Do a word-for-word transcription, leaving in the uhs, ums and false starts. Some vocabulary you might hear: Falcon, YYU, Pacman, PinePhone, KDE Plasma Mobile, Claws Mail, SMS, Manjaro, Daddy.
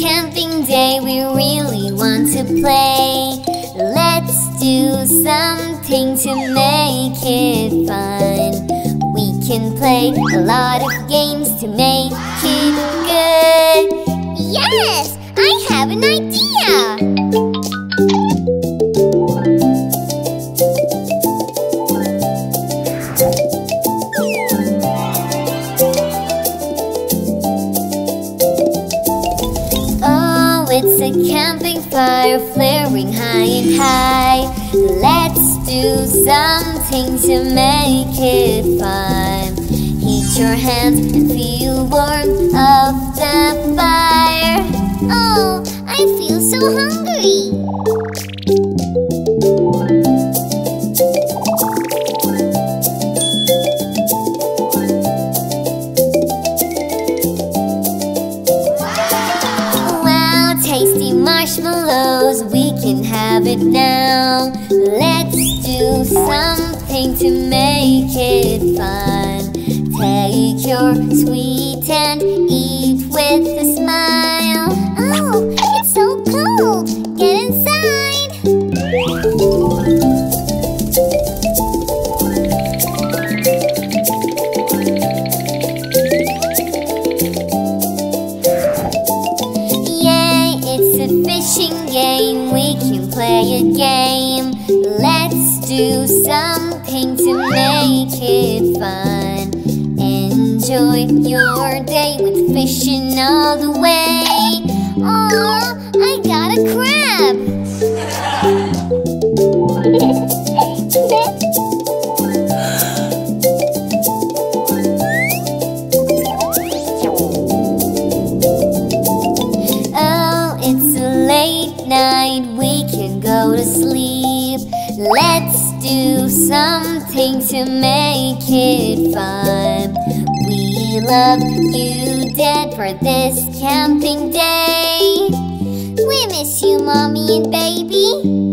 camping day, we really want to play. Let's do something to make it fun. We can play a lot of games to make it good. Yes! I have an idea! It's a camping fire flaring high and high. Let's do something to make it fun. Heat your hands and feel warmth of the fire. Oh, I feel so hungry! We can have it now. Let's do something to make it fun. Take your sweet and eat with a smile. Oh, it's so cold. Get inside. Yay, it's a fishing game, we can play a game. Let's do something to make it fun. Enjoy your day with fishing all the way. Aw, I got a crab. Oh, it's a late night, we can go to sleep. Let's do something to make it fun. We love you, Dad, for this camping day. We miss you, Mommy and Baby.